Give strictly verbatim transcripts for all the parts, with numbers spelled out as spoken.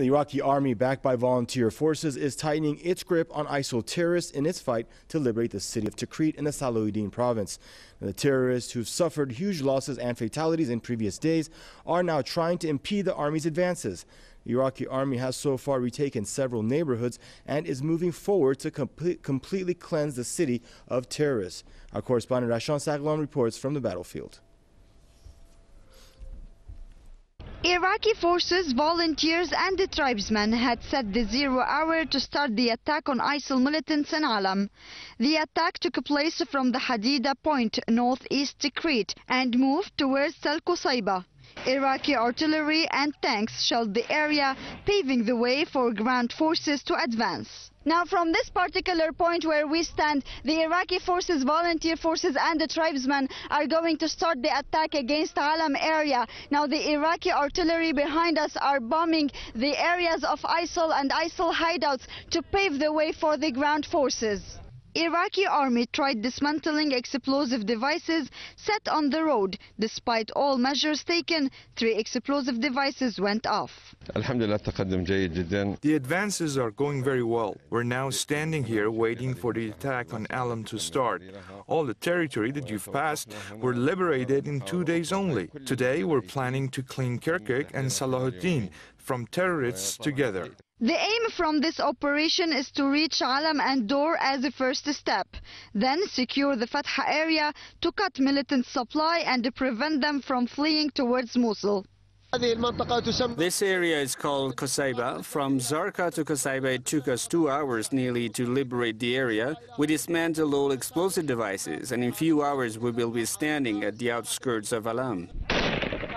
The Iraqi army, backed by volunteer forces, is tightening its grip on ISIL terrorists in its fight to liberate the city of Tikrit in the Salahuddin province. The terrorists, who've suffered huge losses and fatalities in previous days, are now trying to impede the army's advances. The Iraqi army has so far retaken several neighborhoods and is moving forward to complete, completely cleanse the city of terrorists. Our correspondent Rashan Saglon reports from the battlefield. Iraqi forces, volunteers and the tribesmen had set the zero hour to start the attack on ISIL militants in Alam. The attack took place from the Hadida point, northeast Tikrit, and moved towards Tal Koseibah. Iraqi artillery and tanks shelled the area, paving the way for ground forces to advance. Now, from this particular point where we stand, the Iraqi forces, volunteer forces and the tribesmen are going to start the attack against Alam area. Now, the Iraqi artillery behind us are bombing the areas of ISIL and ISIL hideouts to pave the way for the ground forces. Iraqi army tried dismantling explosive devices set on the road. Despite all measures taken, three explosive devices went off. The advances are going very well. We're now standing here waiting for the attack on Alam to start. All the territory that you've passed were liberated in two days only. Today we're planning to clean Kirkuk and Salahuddin from terrorists together. The aim from this operation is to reach Alam and Dor as a first step, then secure the Fatha area to cut militant supply and prevent them from fleeing towards Mosul. This area is called Koseiba. From Zarqa to Koseiba, it took us two hours nearly to liberate the area. We dismantled all explosive devices, and in few hours we will be standing at the outskirts of Alam.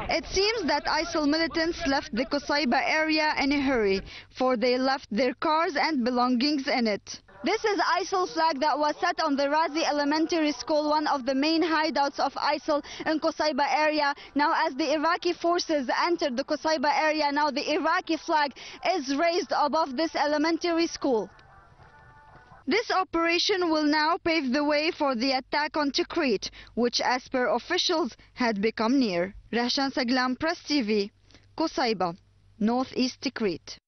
It seems that ISIL militants left the Koseiba area in a hurry, for they left their cars and belongings in it. This is ISIL flag that was set on the Razi Elementary School, one of the main hideouts of ISIL in Koseiba area. Now, as the Iraqi forces entered the Koseiba area, now the Iraqi flag is raised above this elementary school. This operation will now pave the way for the attack on Tikrit, which, as per officials, had become near. Rashan Saglam, Press T V, Koseiba, northeast Tikrit.